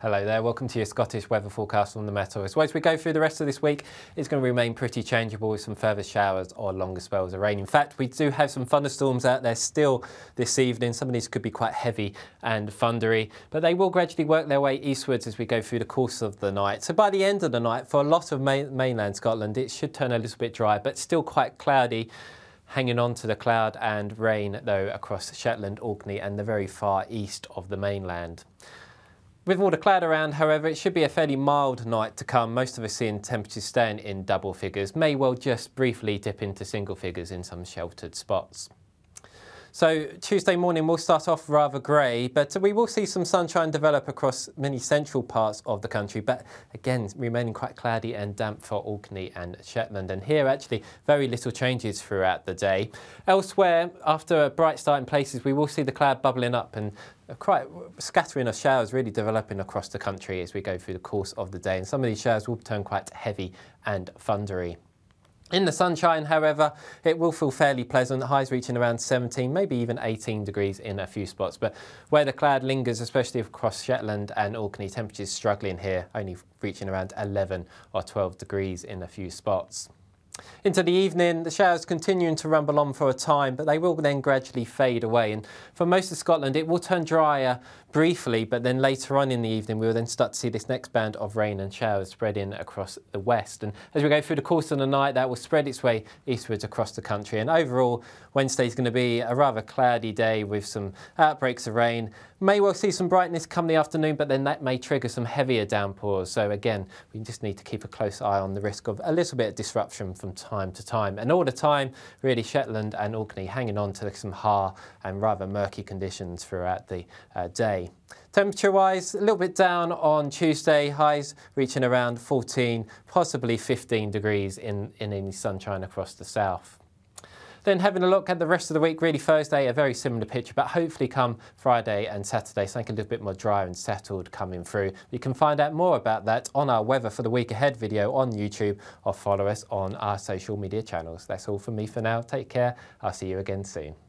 Hello there, welcome to your Scottish weather forecast from the Met Office. Well, as we go through the rest of this week, it's going to remain pretty changeable with some further showers or longer spells of rain. In fact, we do have some thunderstorms out there still this evening. Some of these could be quite heavy and thundery, but they will gradually work their way eastwards as we go through the course of the night. So by the end of the night, for a lot of mainland Scotland, it should turn a little bit dry, but still quite cloudy. Hanging on to the cloud and rain, though, across Shetland, Orkney and the very far east of the mainland. With all the cloud around, however, it should be a fairly mild night to come. Most of us seeing temperatures staying in double figures, may well just briefly dip into single figures in some sheltered spots. So Tuesday morning will start off rather grey, but we will see some sunshine develop across many central parts of the country, but again remaining quite cloudy and damp for Orkney and Shetland. And here actually very little changes throughout the day. Elsewhere, after a bright start in places, we will see the cloud bubbling up and quite scattering of showers really developing across the country as we go through the course of the day. And some of these showers will turn quite heavy and thundery. In the sunshine, however, it will feel fairly pleasant, highs reaching around 17, maybe even 18 degrees in a few spots. But where the cloud lingers, especially across Shetland and Orkney, temperatures struggling here, only reaching around 11 or 12 degrees in a few spots. Into the evening, the showers continuing to rumble on for a time, but they will then gradually fade away. And for most of Scotland, it will turn drier briefly, but then later on in the evening, we will then start to see this next band of rain and showers spreading across the west. And as we go through the course of the night, that will spread its way eastwards across the country. And overall, Wednesday is going to be a rather cloudy day with some outbreaks of rain. May well see some brightness come the afternoon, but then that may trigger some heavier downpours. So again, we just need to keep a close eye on the risk of a little bit of disruption from time to time. And all the time, really, Shetland and Orkney hanging on to some harsh and rather murky conditions throughout the day. Temperature-wise, a little bit down on Tuesday, highs reaching around 14, possibly 15 degrees in any sunshine across the south. Then having a look at the rest of the week, really Thursday, a very similar picture, but hopefully come Friday and Saturday, something a little bit more dry and settled coming through. You can find out more about that on our Weather for the Week Ahead video on YouTube, or follow us on our social media channels. That's all from me for now. Take care. I'll see you again soon.